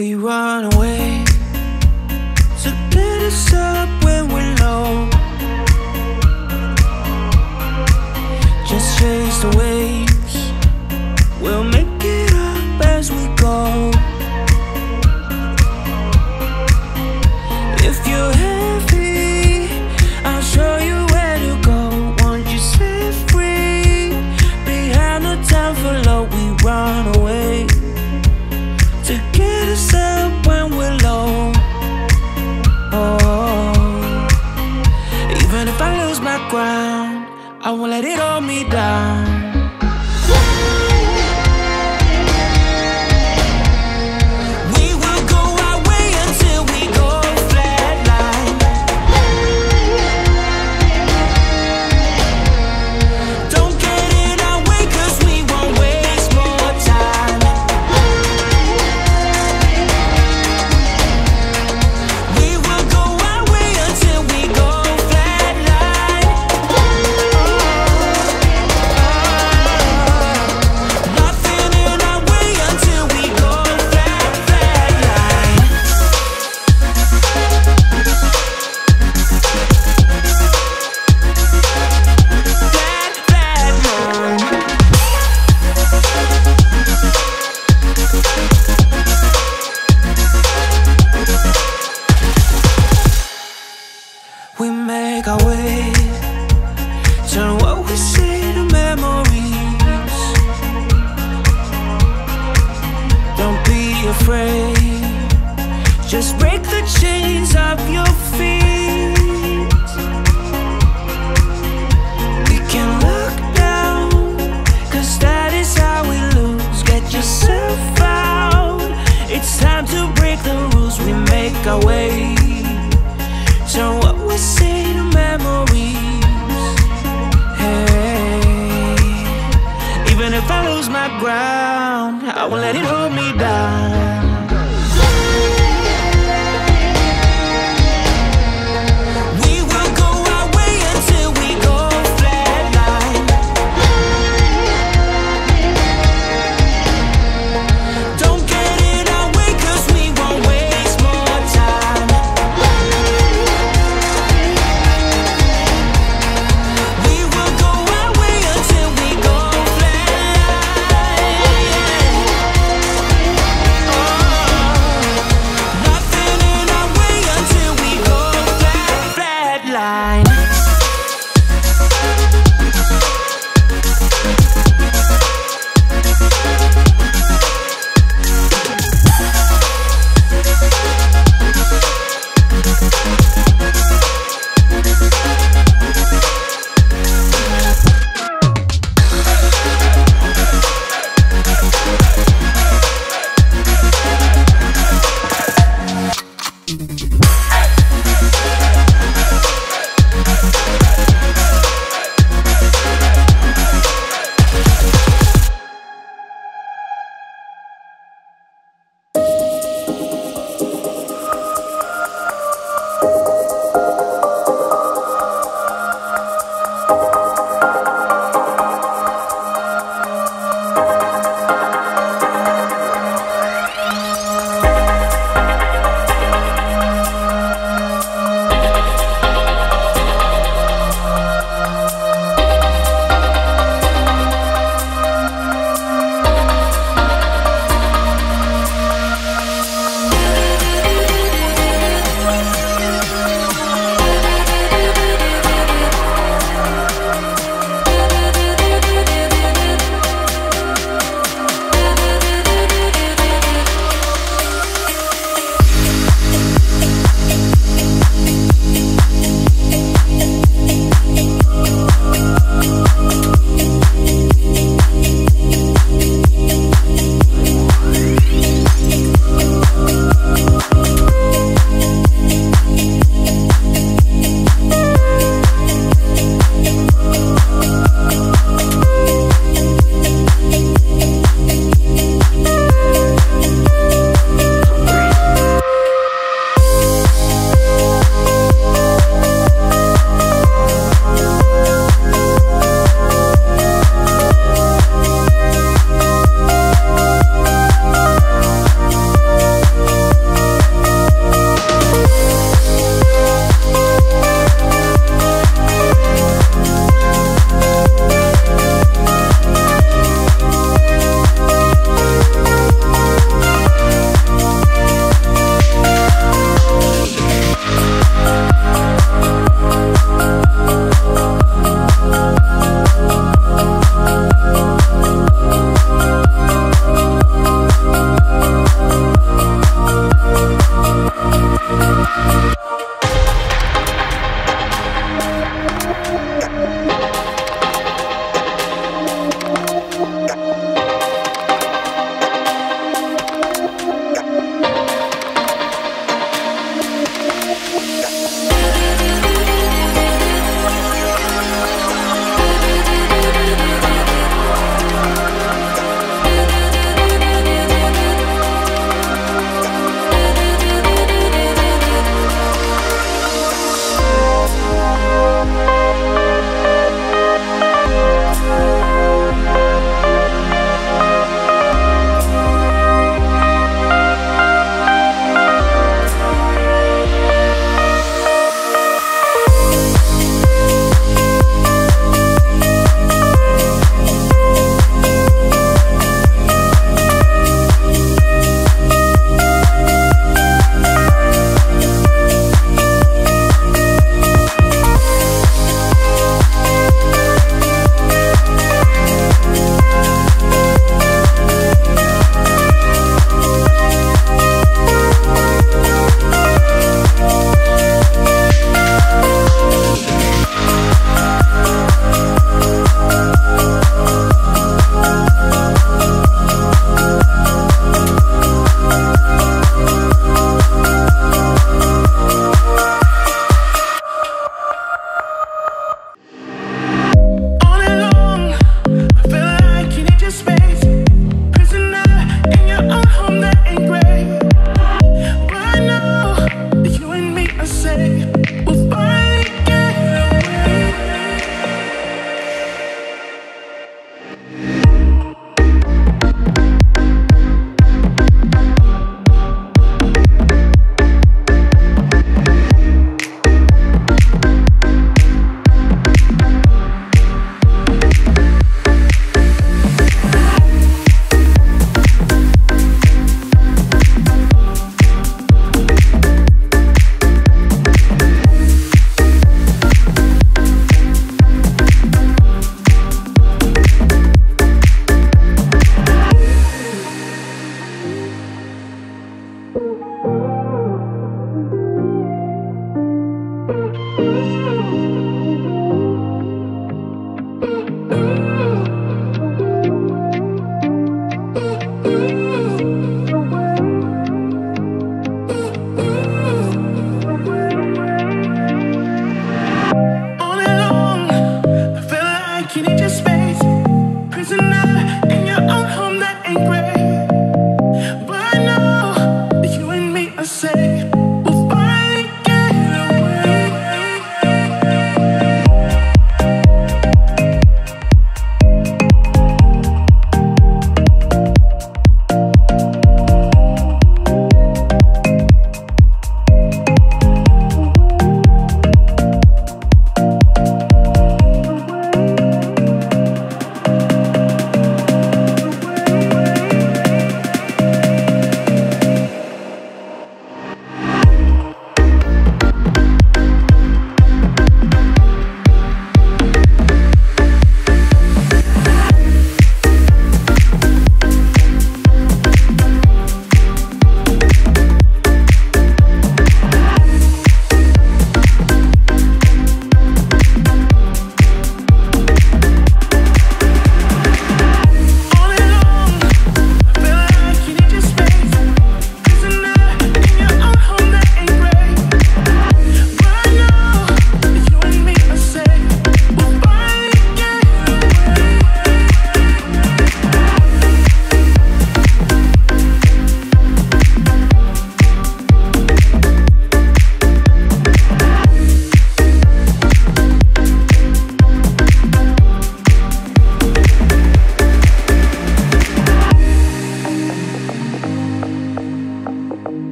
we run away. So get us up when we're low. Just chase the waves, we'll make it up as we go. If you're heavy, I'll show you where to go. Won't you set free? We have no time for love, we run away. To get us up when we're low. Oh, even if I lose my ground, I won't let it hold me down. Just break the chains of your feet. We can look down, cause that is how we lose. Get yourself out, it's time to break the rules. We make our way, turn what we say to memories. Hey, even if I lose my ground, I won't let it hold me down.